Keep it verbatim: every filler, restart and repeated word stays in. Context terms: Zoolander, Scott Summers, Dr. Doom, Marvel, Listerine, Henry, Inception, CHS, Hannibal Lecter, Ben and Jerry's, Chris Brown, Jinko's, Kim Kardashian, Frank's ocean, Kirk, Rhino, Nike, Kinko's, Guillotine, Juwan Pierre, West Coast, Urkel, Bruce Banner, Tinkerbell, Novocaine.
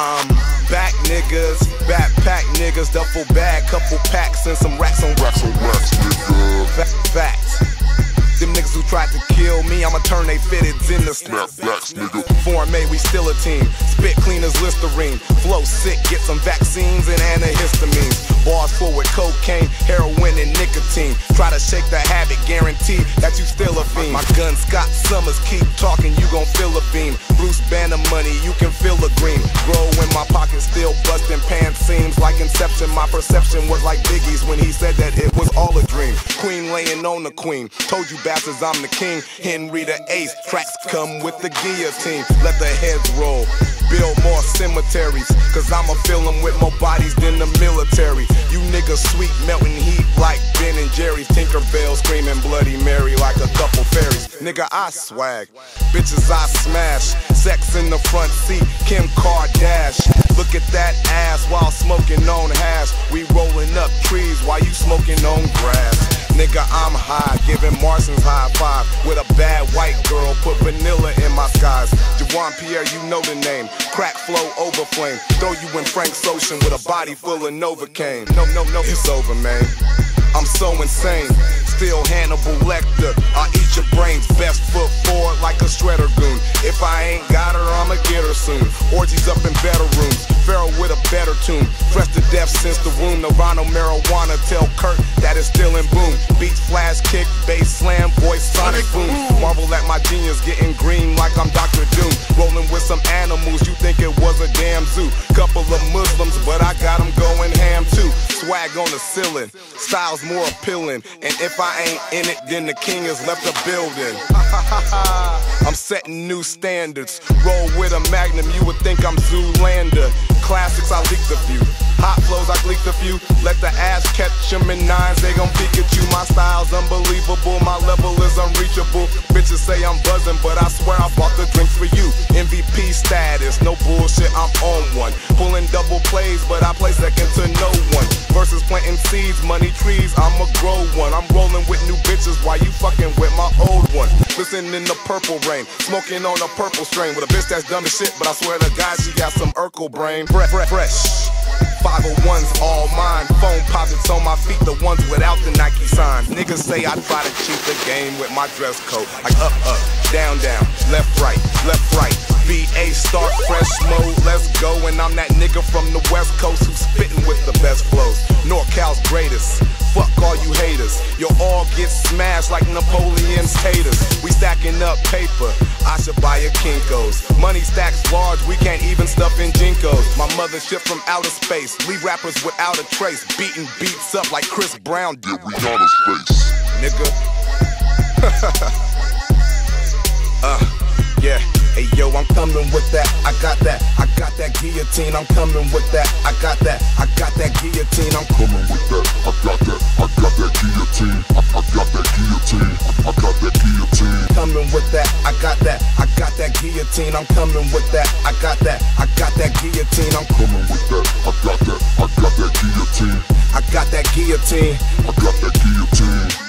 I'm back, niggas, backpack niggas, duffel bag, couple packs and some racks on racks on racks, nigga. Facts. Them niggas who tried to kill me, I'ma turn they fitteds into snapbacks, nigga. Foreign made, we still a team. Spit cleaners, Listerine. Flow sick, get some vaccines and antihistamines. Bars full with cocaine, heroin and nicotine. Try to shake the habit, guarantee that you still a fiend. My gun, Scott Summers, keep talking, you gon' feel a beam. Bruce Banner money, you can feel a green. Grow in my pocket, still busting pants seams like Inception. My perception was like Biggie's when he said that it was all a dream. Queen laying on the queen. Told you bastards, I'm the king. Henry the ace. Tracks come with the guillotine. Let the heads roll. Build more cemeteries, cause I'ma fill them with more bodies than the military. You niggas sweet, melting heat like Ben and Jerry's. Tinkerbell screaming Bloody Mary like a couple fairies. Nigga, I swag. Bitches, I smash. Sex in the front seat, Kim Kardashian. Look at that ass while smoking on hash. We rolling up trees while you smoking on grass. Nigga, I'm high, giving Marsons high five. With a bad white girl, put vanilla in my skies. Juwan Pierre, you know the name. Crack flow over flame. Throw you in Frank's ocean with a body full of Novocaine. No, no, no, it's over, man. I'm so insane. Still Hannibal Lecter. I eat your brains, best foot forward like a shredder goon. If I ain't got her, I'ma get her soon. Orgies up in better rooms. Pharaoh with a better tune. Fresh to death since the womb. The Rhino marijuana. Tell Kirk that it's still in boom. Beats, flash, kick, bass, slam, voice, sonic boom. Marvel at my genius, getting green like I'm Doctor Doom. Rolling with some animals, you think it was a damn zoo. Couple of Muslims, but I got them going ham too. Swag on the ceiling, styles more appealing. And if I ain't in it, then the king has left the building. I'm setting new standards. Roll with a magnum, you would think I'm Zoolander. Classics, I leaked a few. Hot flows, I leaked a few. Let the ass catch them in nines, they gon' peek at you. My style's unbelievable, my level is unreachable. Bitches say I'm buzzing, but I swear I bought the drinks for you. M V P status, no bullshit, I'm on one. Pulling double plays, but I play second to no one. Versus planting seeds, money trees, I'ma grow one. I'm rolling with new bitches while you fucking with my old one. Listening in the purple rain, smoking on a purple strain. With a bitch that's dumb as shit, but I swear to God she got some Urkel brain. Fresh, fresh. five oh ones all mine. Phone posits on my feet, the ones without the Nike sign. Niggas say I try to cheat the game with my dress code. Like up, up, down, down, left, right, left, right. V A start fresh mode, let's go. And I'm that nigga from the West Coast who's spitting with the best flows. NorCal's greatest. Fuck all you haters. You'll all get smashed like Napoleon's haters. We stacking up paper. I should buy a Kinko's. Money stacks large, we can't even stuff in Jinko's. My mother shipped from outer space. Leave rappers without a trace. Beating beats up like Chris Brown did. We outer space. Nigga. uh, yeah. Hey yo, I'm coming with that, I got that, I got that guillotine, I'm coming with that, I got that, I got that guillotine, I'm coming with that, I got that, I got that guillotine, I, I got that guillotine, I, I got that guillotine, coming with that, I got that, I got that guillotine, I'm coming with that, I got that, I got that guillotine, I'm coming with that, I got that, I got that guillotine, I got that guillotine, I got that guillotine.